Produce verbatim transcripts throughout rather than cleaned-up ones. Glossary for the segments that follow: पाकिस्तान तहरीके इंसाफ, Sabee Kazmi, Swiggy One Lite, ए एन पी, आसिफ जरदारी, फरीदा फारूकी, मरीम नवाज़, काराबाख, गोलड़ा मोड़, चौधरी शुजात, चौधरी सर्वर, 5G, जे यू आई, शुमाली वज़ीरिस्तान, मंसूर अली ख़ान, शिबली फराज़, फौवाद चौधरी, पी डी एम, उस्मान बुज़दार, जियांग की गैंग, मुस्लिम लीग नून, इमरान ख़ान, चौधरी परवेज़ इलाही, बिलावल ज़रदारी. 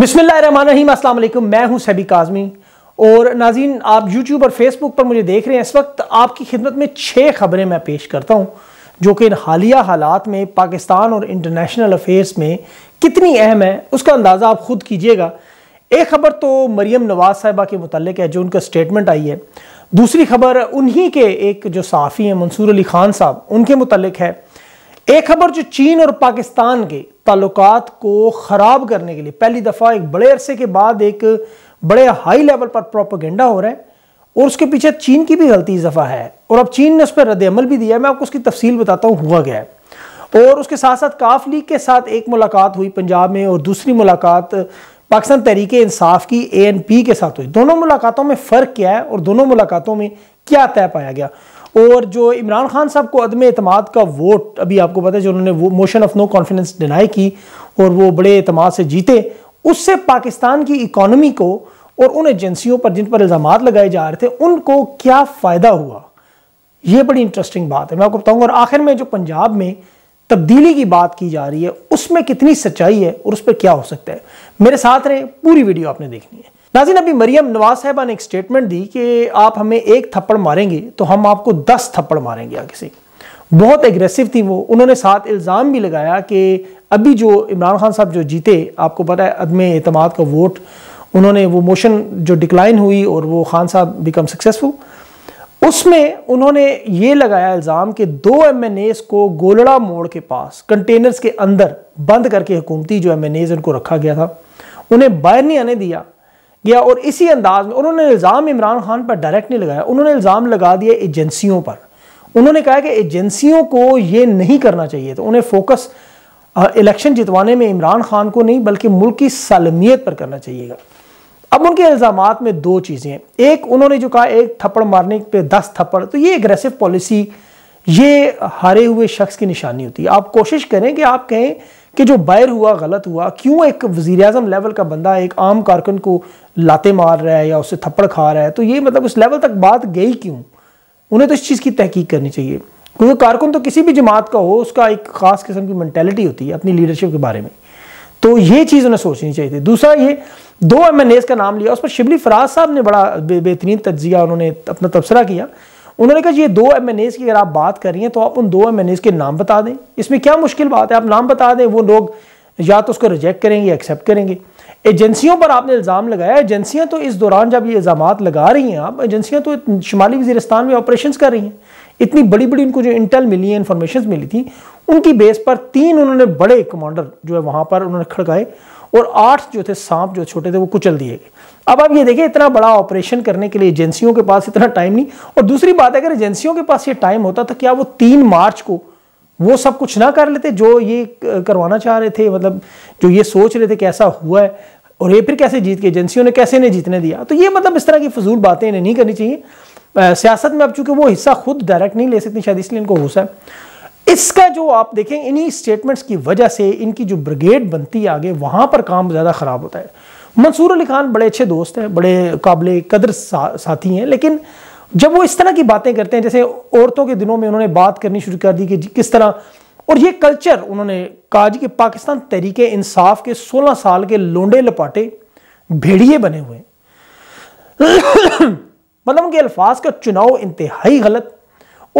बिस्मिल्लाहिर्रहमानिर्रहीम, अस्सलाम वालेकुम। मैं हूं सबी काज़मी और नाज़रीन, आप यूट्यूब और फेसबुक पर मुझे देख रहे हैं। इस वक्त आपकी खिदमत में छः खबरें मैं पेश करता हूं जो कि इन हालिया हालात में पाकिस्तान और इंटरनेशनल अफेयर्स में कितनी अहम है उसका अंदाज़ा आप ख़ुद कीजिएगा। एक खबर तो मरीम नवाज़ साहिबा के मुतल्लिक है जो उनका स्टेटमेंट आई है। दूसरी खबर उन्हीं के एक जो सहाफ़ी हैं मंसूर अली ख़ान साहब, उनके मुतल्लिक है। एक खबर जो चीन और पाकिस्तान के ताल्लुकात को ख़राब करने के लिए पहली दफ़ा एक बड़े अरसे के बाद एक बड़े हाई लेवल पर प्रोपेगेंडा हो रहा है और उसके पीछे चीन की भी गलती इजाफा है और अब चीन ने उस पर रद्दअमल भी दिया है। मैं आपको उसकी तफसील बताता हूँ हुआ गया है। और उसके साथ साथ काफ लीग के साथ एक मुलाकात हुई पंजाब में और दूसरी मुलाकात पाकिस्तान तहरीके इंसाफ की ए एन पी के साथ हुई। दोनों मुलाकातों में फ़र्क क्या है और दोनों मुलाकातों में क्या तय पाया गया? और जो इमरान ख़ान साहब को अदम एतमाद का वोट, अभी आपको पता है जो उन्होंने वो motion of no confidence deny की और वो बड़े एतमाद से जीते, उससे पाकिस्तान की इकॉनमी को और उन एजेंसियों पर जिन पर इल्ज़ाम लगाए जा रहे थे उनको क्या फ़ायदा हुआ, ये बड़ी इंटरेस्टिंग बात है, मैं आपको बताऊँगा। और आखिर में जो पंजाब में तब्दीली की बात की जा रही है उसमें कितनी सच्चाई है और उस पर क्या हो सकता है, मेरे साथ रहे, पूरी वीडियो आपने देखनी है। नाज़रीन, अभी मरीम नवाज साहिबा ने एक स्टेटमेंट दी कि आप हमें एक थप्पड़ मारेंगे तो हम आपको दस थप्पड़ मारेंगे आगे से। बहुत एग्रेसिव थी वो। उन्होंने साथ इल्ज़ाम भी लगाया कि अभी जो इमरान ख़ान साहब जो जीते, आपको पता है अदम एतमाद का वोट, उन्होंने वो मोशन जो डिक्लाइन हुई और वो खान साहब बिकम सक्सेसफुल, उसमें उन्होंने ये लगाया इल्ज़ाम कि दो एम एन एज़ को गोलड़ा मोड़ के पास कंटेनर्स के अंदर बंद करके हुकूमती जो एम एन एज़ उनको रखा गया था उन्हें बाहर नहीं आने दिया गया। और इसी अंदाज में उन्होंने इल्ज़ाम इमरान ख़ान पर डायरेक्ट नहीं लगाया, उन्होंने इल्ज़ाम लगा दिया एजेंसियों पर। उन्होंने कहा कि एजेंसियों को ये नहीं करना चाहिए, तो उन्हें फोकस इलेक्शन जितवाने में इमरान ख़ान को नहीं बल्कि मुल्क की सालमियत पर करना चाहिएगा। अब उनके इल्ज़ाम में दो चीज़ें, एक उन्होंने जो कहा एक थप्पड़ मारने पर दस थप्पड़, तो ये एग्रेसिव पॉलिसी ये हारे हुए शख्स की निशानी होती है। आप कोशिश करें कि आप कहें कि जो बैर हुआ गलत हुआ, क्यों एक वज़ीर आज़म लेवल का बंदा एक आम कारकुन को लाते मार रहा है या उससे थप्पड़ खा रहा है, तो ये मतलब उस लेवल तक बात गई क्यों? उन्हें तो इस चीज़ की तहकीक करनी चाहिए। क्योंकि कारकुन तो किसी भी जमात का हो, उसका एक ख़ास किस्म की मैंटेलिटी होती है अपनी लीडरशिप के बारे में, तो ये चीज़ उन्हें सोचनी चाहिए थी। दूसरा, ये दो एम एन एज़ का नाम लिया, उस पर शिबली फराज़ साहब ने बड़ा बेहतरीन तज्ज़िया, उन्होंने अपना तबसरा किया। उन्होंने कहा ये दो एम एन एज़ की अगर आप बात कर रही हैं तो आप उन दो एम एन एज़ के नाम बता दें, इसमें क्या मुश्किल बात है? आप नाम बता दें, वो लोग या तो उसको रिजेक्ट करेंगे या एक्सेप्ट करेंगे। एजेंसियों पर आपने इल्ज़ाम लगाया, एजेंसियाँ तो इस दौरान जब ये इल्ज़ाम लगा रही हैं आप, एजेंसियाँ तो शुमाली वज़ीरिस्तान में ऑपरेशन कर रही हैं। इतनी बड़ी बड़ी उनको जो इंटेल मिली है, इन्फॉर्मेशन मिली थी, उनकी बेस पर तीन उन्होंने बड़े कमांडर जो है वहाँ पर उन्होंने खड़काए और आठ जो थे सांप जो छोटे थे वो कुचल दिए गए। अब आप ये देखिए, इतना बड़ा ऑपरेशन करने के लिए एजेंसियों के पास इतना टाइम नहीं। और दूसरी बात है, अगर एजेंसियों के पास ये टाइम होता तो क्या वो तीन मार्च को वो सब कुछ ना कर लेते जो ये करवाना चाह रहे थे, मतलब जो ये सोच रहे थे कि ऐसा हुआ है और ये फिर कैसे जीत के एजेंसियों ने कैसे इन्हें जीतने दिया? तो ये मतलब इस तरह की फजूल बातें इन्हें नहीं करनी चाहिए। आ, सियासत में अब चूंकि वो हिस्सा खुद डायरेक्ट नहीं ले सकती, शायद इसलिए इनको होश है इसका। जो आप देखें इन्हीं स्टेटमेंट्स की वजह से इनकी जो ब्रिगेड बनती है आगे, वहाँ पर काम ज़्यादा ख़राब होता है। मंसूर अली ख़ान बड़े अच्छे दोस्त हैं, बड़े काबिल कदर सा, साथी हैं, लेकिन जब वो इस तरह की बातें करते हैं, जैसे औरतों के दिनों में उन्होंने बात करनी शुरू कर दी कि किस तरह, और ये कल्चर उन्होंने कहा जी कि पाकिस्तान तहरीके इंसाफ के सोलह साल के लोंडे लपाटे भेड़िए बने हुए मतलब उनके अल्फाज का चुनाव इंतहाई गलत।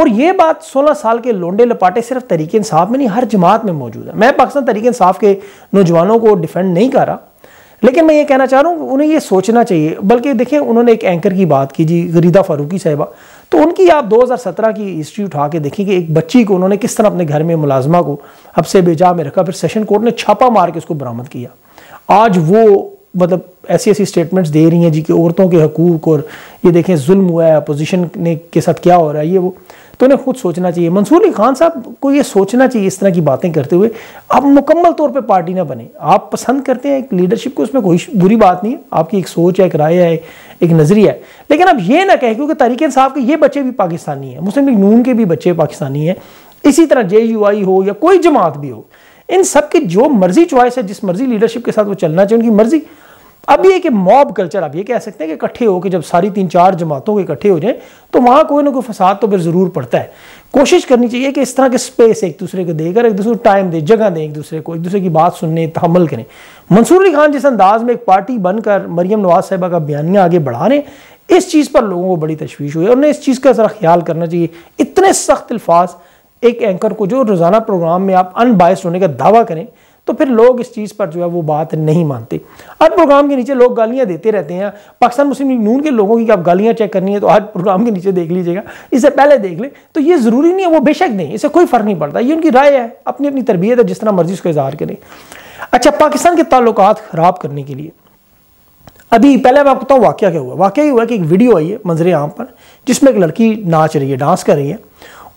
और ये बात सोलह साल के लोंडे लपाटे सिर्फ तहरीके इंसाफ में नहीं, हर जमात में मौजूद है। मैं पाकिस्तान तहरीके इंसाफ के नौजवानों को डिफेंड नहीं कर रहा, लेकिन मैं ये कहना चाह रहा हूँ उन्हें ये सोचना चाहिए। बल्कि देखिए, उन्होंने एक एंकर की बात की जी, फरीदा फारूकी साहिबा, तो उनकी आप दो हज़ार सत्रह की हिस्ट्री उठा के देखिए कि एक बच्ची को उन्होंने किस तरह अपने घर में मुलाजमा को हब्से बेजा में रखा, फिर सेशन कोर्ट ने छापा मार के उसको बरामद किया। आज वो मतलब ऐसी ऐसी स्टेटमेंट्स दे रही हैं जी कि औरतों के हकूक और ये देखें जुल्म हुआ है, अपोजिशन ने के साथ क्या हो रहा है, ये वो तो उन्हें खुद सोचना चाहिए। मंसूर अली ख़ान साहब को ये सोचना चाहिए, इस तरह की बातें करते हुए आप मुकम्मल तौर पे पार्टी ना बने। आप पसंद करते हैं एक लीडरशिप को, उसमें कोई बुरी बात नहीं है, आपकी एक सोच है, एक राय है, एक नज़रिया है, लेकिन आप ये ना कहें क्योंकि तहरीक इंसाफ के ये बच्चे भी पाकिस्तानी हैं, मुस्लिम लीग नून के भी बच्चे पाकिस्तानी हैं, इसी तरह जे यू आई हो या कोई जमात भी हो, इन सब की जो मर्जी चॉइस है, जिस मर्जी लीडरशिप के साथ वो चलना चाहिए, उनकी मर्जी। अब ये कि मॉब कल्चर, आप ये कह सकते हैं कि इकट्ठे हो के जब सारी तीन चार जमातों के इकट्ठे हो जाएं तो वहाँ कोई ना कोई फसाद तो फिर ज़रूर पड़ता है। कोशिश करनी चाहिए कि इस तरह के स्पेस एक दूसरे को देकर, एक दूसरे को टाइम दे, जगह दें एक दूसरे को, एक दूसरे की बात सुनने, तहम्मुल करें। मंसूर अली ख़ान जिस अंदाज में एक पार्टी बनकर मरीम नवाज़ साहिबा का बयानिया आगे बढ़ा रहे, इस चीज़ पर लोगों को बड़ी तशवीश हुई। उन्हें इस चीज़ का ज़रा ख्याल करना चाहिए। इतने सख्त अल्फाज एक एंकर को जो रोज़ाना प्रोग्राम में आप अनबायस्ड होने का दावा करें, तो फिर लोग इस चीज़ पर जो है वो बात नहीं मानते। हर प्रोग्राम के नीचे लोग गालियां देते रहते हैं। पाकिस्तान मुस्लिम लीग नून के लोगों की आप गालियां चेक करनी है तो हर प्रोग्राम के नीचे देख लीजिएगा, इससे पहले देख लें। तो ये ज़रूरी नहीं है वो बेशक दें, इससे कोई फ़र्क नहीं पड़ता। ये उनकी राय है, अपनी अपनी तरबियत है, जिस तरह मर्जी उसको इजहार करें। अच्छा, पाकिस्तान के ताल्लुकात ख़राब करने के लिए अभी पहले मैं आपको बताऊँ वाक़या क्या हुआ। वाक़या ये हुआ कि एक वीडियो आई है मंजर आम पर, जिसमें एक लड़की नाच रही है, डांस कर रही है,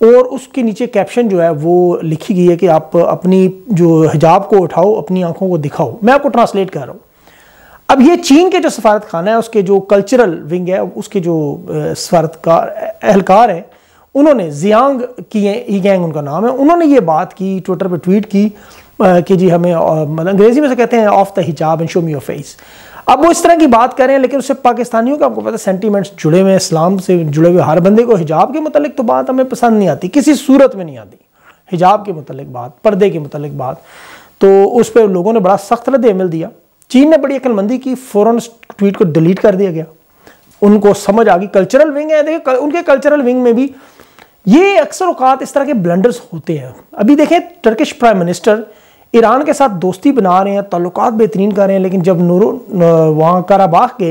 और उसके नीचे कैप्शन जो है वो लिखी गई है कि आप अपनी जो हिजाब को उठाओ, अपनी आंखों को दिखाओ। मैं आपको ट्रांसलेट कर रहा हूँ। अब ये चीन के जो सफारत खाना है, उसके जो कल्चरल विंग है, उसके जो सफारतकार एहलकार हैं, उन्होंने जियांग की गैंग उनका नाम है, उन्होंने ये बात की, ट्विटर पर ट्वीट की कि जी हमें मतलब अंग्रेजी में से कहते हैं off the hijab and show me your face. अब वो इस तरह की बात करें, लेकिन उससे पाकिस्तानियों का आपको पता है सेंटीमेंट्स जुड़े हुए हैं, इस्लाम से जुड़े हुए। हर बंदे को हिजाब के मतलब तो बात हमें पसंद नहीं आती, किसी सूरत में नहीं आती। हिजाब के मतलब बात, पर्दे के मतलब बात, तो उस पर लोगों ने बड़ा सख्त रद्द-ए-अमल दिया। चीन ने बड़ी अक्लमंदी की, फ़ौरन ट्वीट को डिलीट कर दिया गया। उनको समझ आ गई, कल्चरल विंग है। देखिए उनके कल्चरल विंग में भी ये अक्सर औकात इस तरह के ब्लंडर्स होते हैं। अभी देखें, टर्किश प्राइम मिनिस्टर ईरान के साथ दोस्ती बना रहे हैं, ताल्लुकात बेहतरीन कर रहे हैं, लेकिन जब नूरो वहाँ काराबाख के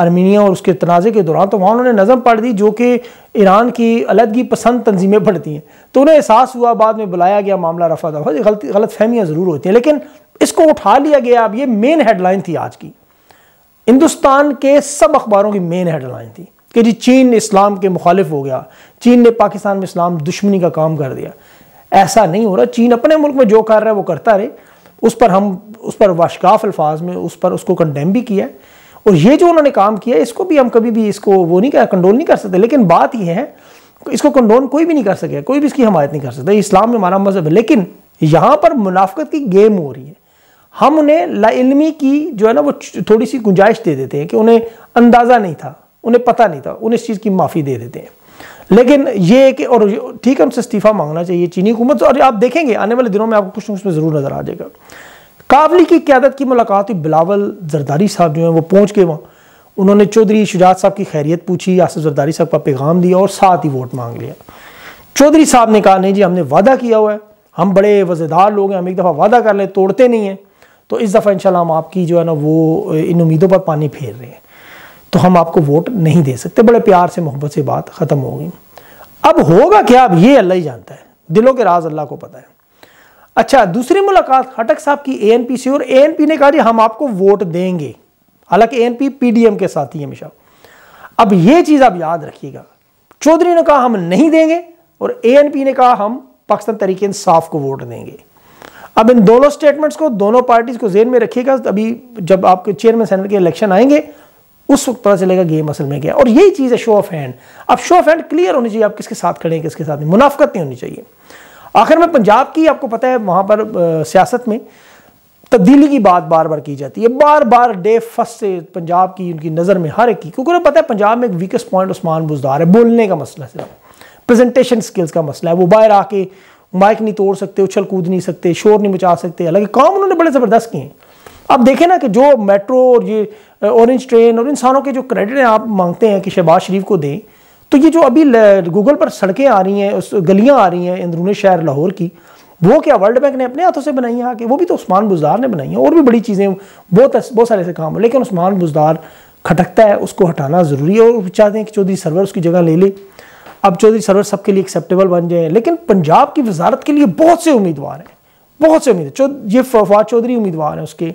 आर्मीनिया और उसके तनाज़े के दौरान, तो वहाँ उन्होंने नज़म पढ़ दी जो कि ईरान की अलहदगी पसंद तंजीमें पढ़ती हैं। तो उन्हें एहसास हुआ, बाद में बुलाया गया, मामला रफा दफा। गलत गलत फहमियाँ ज़रूर होती हैं, लेकिन इसको उठा लिया गया। अब ये मेन हेडलाइन थी आज की, हिंदुस्तान के सब अखबारों की मेन हेडलाइन थी कि जी चीन इस्लाम के मुखालिफ हो गया, चीन ने पाकिस्तान में इस्लाम दुश्मनी का काम कर दिया। ऐसा नहीं हो रहा। चीन अपने मुल्क में जो कर रहा है वो करता रहे, उस पर हम उस पर वाशकाफ अल्फाज में उस पर उसको कंडेम भी किया है, और ये जो उन्होंने काम किया है इसको भी हम कभी भी इसको वो नहीं कर कंडोल नहीं कर सकते। लेकिन बात यह है इसको कंडोल कोई भी नहीं कर सकेगा, कोई भी इसकी हमायत नहीं कर सकता। इस्लाम में हमारा मजहब है, लेकिन यहाँ पर मुनाफकत की गेम हो रही है। हम उन्हें लाइलमी की जो है ना वो थोड़ी सी गुंजाइश दे देते हैं कि उन्हें अंदाज़ा नहीं था, उन्हें पता नहीं था, उन्हें इस चीज़ की माफ़ी दे देते हैं। लेकिन ये कि और ठीक है, उनसे इस्तीफ़ा मांगना चाहिए चीनी हुकूमत। और आप देखेंगे आने वाले दिनों में आपको कुछ ना कुछ में ज़रूर नज़र आ जाएगा। काबली की क़यादत की मुलाकात हुई, बिलावल ज़रदारी साहब जो हैं वो पहुँच के वहाँ उन्होंने चौधरी शुजात साहब की खैरियत पूछी, आसिफ जरदारी साहब का पैगाम दिया और साथ ही वोट मांग लिया। चौधरी साहब ने कहा नहीं जी, हमने वादा किया हुआ है, हम बड़े वज़ेदार लोग हैं, हम एक दफ़ा वादा कर लें तोड़ते नहीं हैं, तो इस दफ़ा इंशाल्लाह हम आपकी जो है ना वो इन उम्मीदों पर पानी फेर रहे हैं, तो हम आपको वोट नहीं दे सकते। बड़े प्यार से मोहब्बत से बात ख़त्म हो गई। अब होगा क्या, अब ये अल्लाह ही जानता है, दिलों के राज अल्लाह को पता है। अच्छा, दूसरी मुलाकात खटक साहब की ए एन पी से, और ए एन पी ने कहा जी हम आपको वोट देंगे। हालांकि ए एन पी पी डी एम के साथ ही हमेशा। अब ये चीज़ आप याद रखिएगा, चौधरी ने कहा हम नहीं देंगे और ए एन पी ने कहा हम पाकिस्तान तहरीके इंसाफ को वोट देंगे। अब इन दोनों स्टेटमेंट्स को, दोनों पार्टीज़ को जेहन में रखिएगा। अभी जब आपके चेयरमैन सेनेट के इलेक्शन आएंगे उस वक्त पता चलेगा गेम असल में क्या। और यही चीज़ है शो ऑफ हैंड। अब शो ऑफ हैंड क्लियर होनी चाहिए, आप किसके साथ खड़े हैं किसके साथ नहीं, मुनाफकत नहीं होनी चाहिए। आखिर में पंजाब की आपको पता है वहाँ पर आ, सियासत में तब्दीली की बात बार बार की जाती है, बार बार डे फर्स्ट से पंजाब की उनकी नज़र में हर एक की, क्योंकि उन्हें पता है पंजाब में एक वीकेस्ट पॉइंट उस्मान बुज़दार है। बोलने का मसला, सिर्फ प्रेजेंटेशन स्किल्स का मसला है। वो बाहर आके माइक नहीं तोड़ सकते, उछल कूद नहीं सकते, शोर नहीं मचा सकते। हालांकि काम उन्होंने बड़े ज़बरदस्त किए हैं। अब देखें ना कि जो मेट्रो और ये ऑरेंज ट्रेन और इंसानों के जो क्रेडिट आप मांगते हैं कि शहबाज़ शरीफ को दें, तो ये जो अभी गूगल पर सड़कें आ रही हैं, उस गलियां आ रही हैं अंदरूनी शहर लाहौर की, वो क्या वर्ल्ड बैंक ने अपने हाथों से बनाई है? आके वो भी तो उस्मान बुज़दार ने बनाई है। और भी बड़ी चीज़ें, बहुत बहुत सारे ऐसे काम हो, लेकिन उस्मान बुज़दार खटकता है, उसको हटाना ज़रूरी है। और चाहते हैं कि चौधरी सर्वर उसकी जगह ले ले। अब चौधरी सर्वर सबके लिए एक्सेप्टेबल बन जाए, लेकिन पंजाब की वजारत के लिए बहुत से उम्मीदवार हैं, बहुत से उम्मीद है। ये फौवाद चौधरी उम्मीदवार हैं, उसके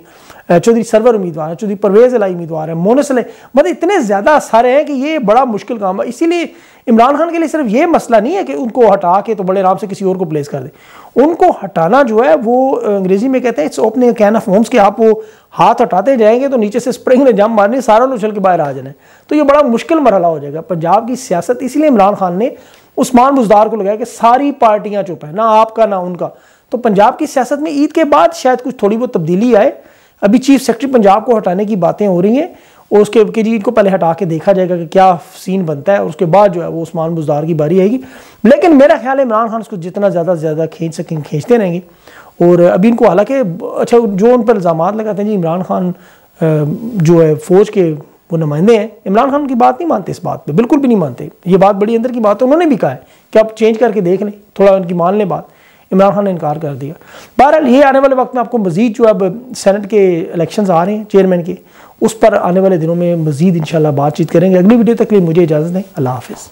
चौधरी सर्वर उम्मीदवार हैं, चौधरी परवेज़ इलाही उम्मीदवार हैं, मोनस अल मतलब इतने ज़्यादा सारे हैं कि ये बड़ा मुश्किल काम है। इसीलिए इमरान ख़ान के लिए सिर्फ ये मसला नहीं है कि उनको हटा के तो बड़े आराम से किसी और को प्लेस कर दे। उनको हटाना जो है वो अंग्रेजी में कहते हैं it's opening a can of worms, कि आप वो हाथ हटाते जाएंगे तो नीचे से स्प्रिंग ने जम मारने, सारा उछल के बाहर आ जाना है। तो ये बड़ा मुश्किल मरहला हो जाएगा पंजाब की सियासत। इसीलिए इमरान ख़ान ने उस्मान बुज़दार को लगाया कि सारी पार्टियाँ चुप हैं, ना आपका ना उनका। तो पंजाब की सियासत में ईद के बाद शायद कुछ थोड़ी बहुत तब्दीली आए। अभी चीफ सेक्रेटरी पंजाब को हटाने की बातें हो रही हैं और उसके कि जी इनको पहले हटा के देखा जाएगा कि क्या सीन बनता है, और उसके बाद जो है वो उस्मान बुज़दार की बारी आएगी। लेकिन मेरा ख्याल है इमरान खान उसको जितना ज़्यादा से ज़्यादा खींच सकें खींचते रहेंगे। और अभी इनको हालांकि अच्छा जो उन पर इल्ज़ाम लगाते हैं जी इमरान खान जो है फ़ौज के वो नुमाइंदे हैं, इमरान खान की बात नहीं मानते, इस बात पे बिल्कुल भी नहीं मानते। ये बात बड़ी अंदर की बात है, उन्होंने भी कहा है कि आप चेंज करके देख लें, थोड़ा उनकी मान लें बात, इमरान खान ने इनकार कर दिया। बहरहाल ये आने वाले वक्त में आपको मज़ीद जो अब सेनेट के इलेक्शंस आ रहे हैं चेयरमैन के, उस पर आने वाले दिनों में मज़ीद इंशाल्लाह बातचीत करेंगे। अगली वीडियो तक के लिए मुझे इजाज़त दें, अल्लाह हाफ़िज़।